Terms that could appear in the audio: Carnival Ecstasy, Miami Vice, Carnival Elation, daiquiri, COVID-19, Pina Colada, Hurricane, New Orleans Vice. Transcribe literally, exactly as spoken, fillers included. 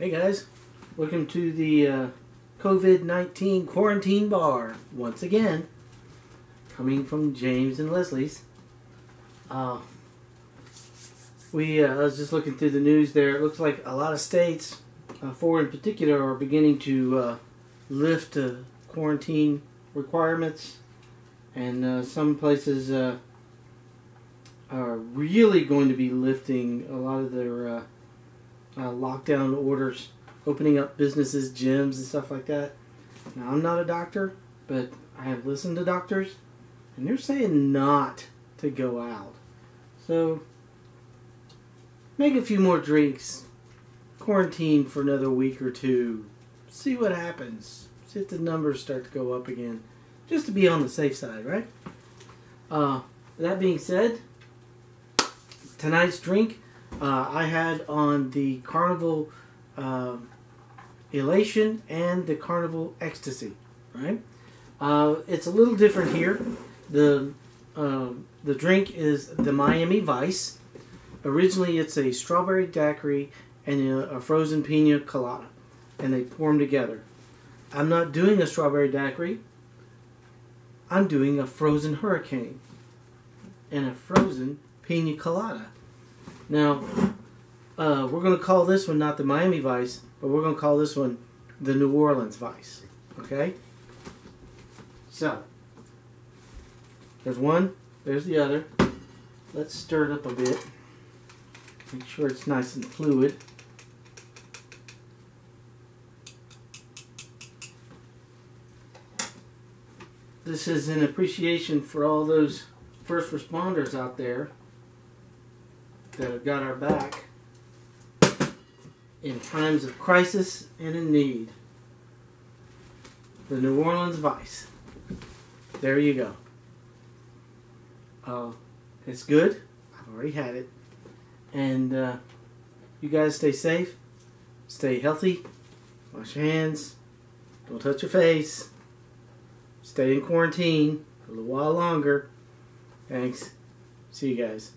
Hey guys, welcome to the uh, COVID nineteen quarantine bar once again, coming from James and Leslie's. Uh, we uh, I was just looking through the news there. It looks like a lot of states, uh, four in particular, are beginning to uh, lift uh, quarantine requirements, and uh, some places uh, are really going to be lifting a lot of their uh, uh, lockdown orders, opening up businesses, gyms, and stuff like that. Now, I'm not a doctor, but I have listened to doctors, and they're saying not to go out. So, make a few more drinks, quarantine for another week or two, see what happens, see if the numbers start to go up again, just to be on the safe side, right? Uh, that being said, tonight's drink uh, I had on the Carnival uh, Elation and the Carnival Ecstasy, right? Uh, it's a little different here. The, uh, the drink is the Miami Vice. Originally, it's a strawberry daiquiri and a, a frozen pina colada, and they pour them together. I'm not doing a strawberry daiquiri. I'm doing a frozen hurricane and a frozen pina colada. Now, uh, we're going to call this one not the Miami Vice, but we're going to call this one the New Orleans Vice. Okay? So, there's one, there's the other. Let's stir it up a bit. Make sure it's nice and fluid. This is an appreciation for all those first responders out there that have got our back in times of crisis and in need. The New Orleans Vice. There you go. Uh, it's good. I've already had it. And uh, you guys stay safe. Stay healthy. Wash your hands. Don't touch your face. Stay in quarantine for a little while longer. Thanks. See you guys.